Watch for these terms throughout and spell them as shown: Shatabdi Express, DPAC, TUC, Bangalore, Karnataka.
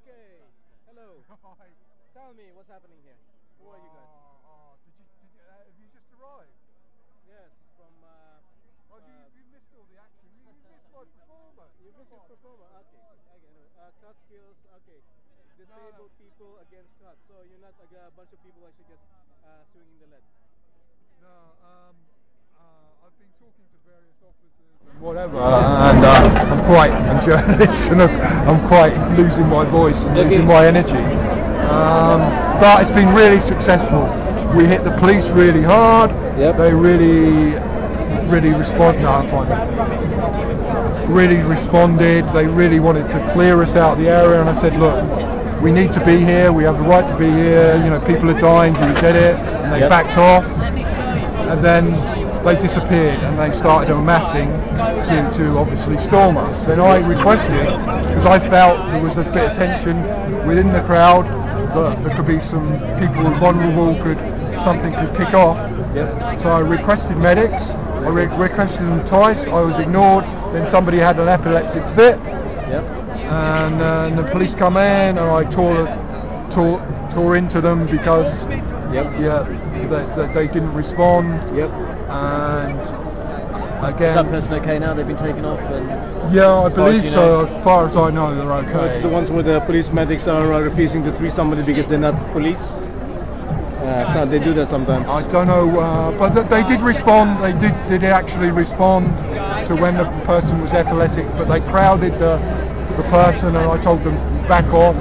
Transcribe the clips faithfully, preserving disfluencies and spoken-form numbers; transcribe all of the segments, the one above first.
Okay. Hello. Hi. Tell me what's happening here. Who oh, are you guys? Oh, did you, did you, uh, have you just arrived? Yes, from... Uh, oh, uh, you, you missed all the action. You, you missed my performance. You missed your performance. Okay. Okay. Anyway, uh, cut skills. Okay. Disabled no, no. people against cuts. So you're not like a bunch of people actually just uh, swinging the lead. No. Um, uh, I've been talking to various officers. Whatever. And uh, I'm quite enjoying this, and I'm quite losing my voice and losing my energy. Um, but it's been really successful. We hit the police really hard. Yep. They really, really responded. No, I find it. Really responded. They really wanted to clear us out of the area, and I said, look, we need to be here. We have the right to be here. You know, people are dying. Do you get it? And they yep. backed off, and then they disappeared, and they started amassing to, to obviously storm us. Then I requested, because I felt there was a bit of tension within the crowd, that there could be some people vulnerable, could something could kick off. Yep. So I requested medics, I re requested them twice, I was ignored, then somebody had an epileptic fit, yep. and, uh, and the police come in, and I tore, tore, tore into them because yep. yeah, they, they, they didn't respond. Yep. And again, is that person okay now? They've been taken off? And yeah, I believe you know, so. As far as I know, they're okay. That's the ones where the police medics are uh, refusing to treat somebody because they're not police. Uh, so they do that sometimes. I don't know, uh, but th they did respond. They did did actually respond to when the person was epileptic, but they crowded the the person, and I told them back off.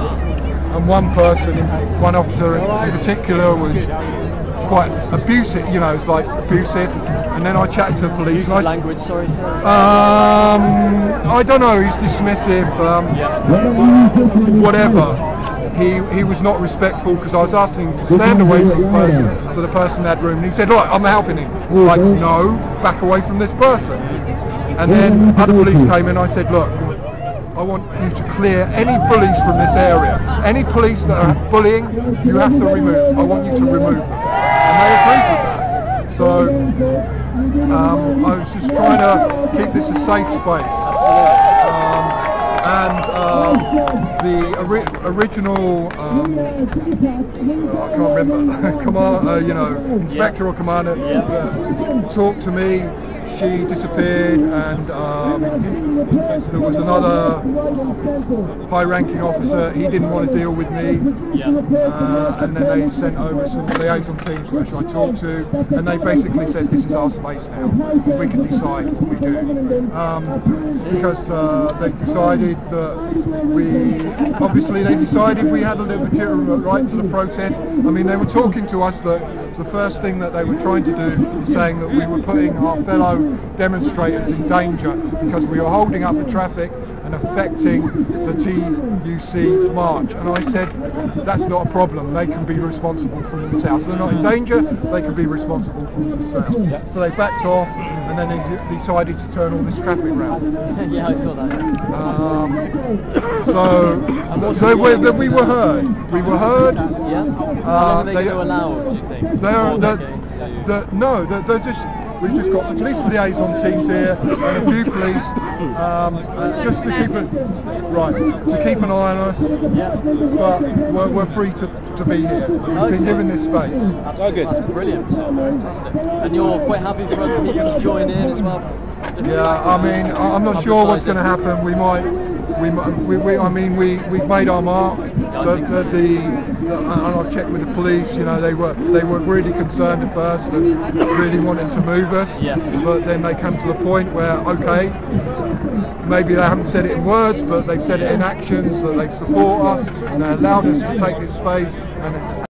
And one person, one officer in particular, was quite abusive, you know, it's like abusive. And then I chatted to the police. I, language, sorry, sir. Um, I don't know. He's dismissive. Um, yeah. Whatever. He he was not respectful because I was asking him to stand away from the person, so the person had room. And he said, "Look, I'm helping him." I was like, no, back away from this person. And then other police came in. I said, "Look, I want you to clear any bullies from this area. Any police that are bullying, you have to remove. I want you to remove them." And they agreed with that. So um, I was just trying to keep this a safe space. Um, and um, the ori original, um, oh, I can't remember, command, uh, you know, inspector yeah. or commander yeah. uh, talked to me. She disappeared, and um, there was another high-ranking officer. He didn't want to deal with me, yeah. uh, and then they sent over some liaison teams which I talked to, and they basically said, "This is our space now. We can decide what we do," um, because uh, they decided that we obviously they decided we had a legitimate right to the protest. I mean, they were talking to us that. The first thing that they were trying to do was saying that we were putting our fellow demonstrators in danger because we were holding up the traffic and affecting the T U C march. And I said, that's not a problem. They can be responsible for themselves. They're not in danger. They can be responsible for themselves. So they backed off, and then they decided to turn all this traffic around. Yeah, I saw that. Um, so so we, we were heard. We were heard. Uh, they were allowed, do you think? They're, they're, they're, no, they're, they're just, we've just got the police liaison teams here and a few police, um, and just to keep, a, right, to keep an eye on us, but we're, we're free to, to be here. We've been given this space. Oh, good. That's brilliant. So fantastic. And you're quite happy for other people to join in as well? Yeah, I mean, I'm not sure what's going to happen. We might, we, we, we I mean, we, we've made our mark. But the, the and I checked with the police. You know, they were they were really concerned at first and really wanted to move us. Yes. But then they come to the point where, okay, maybe they haven't said it in words, but they've said it in actions. That they support us and they allowed us to take this space. And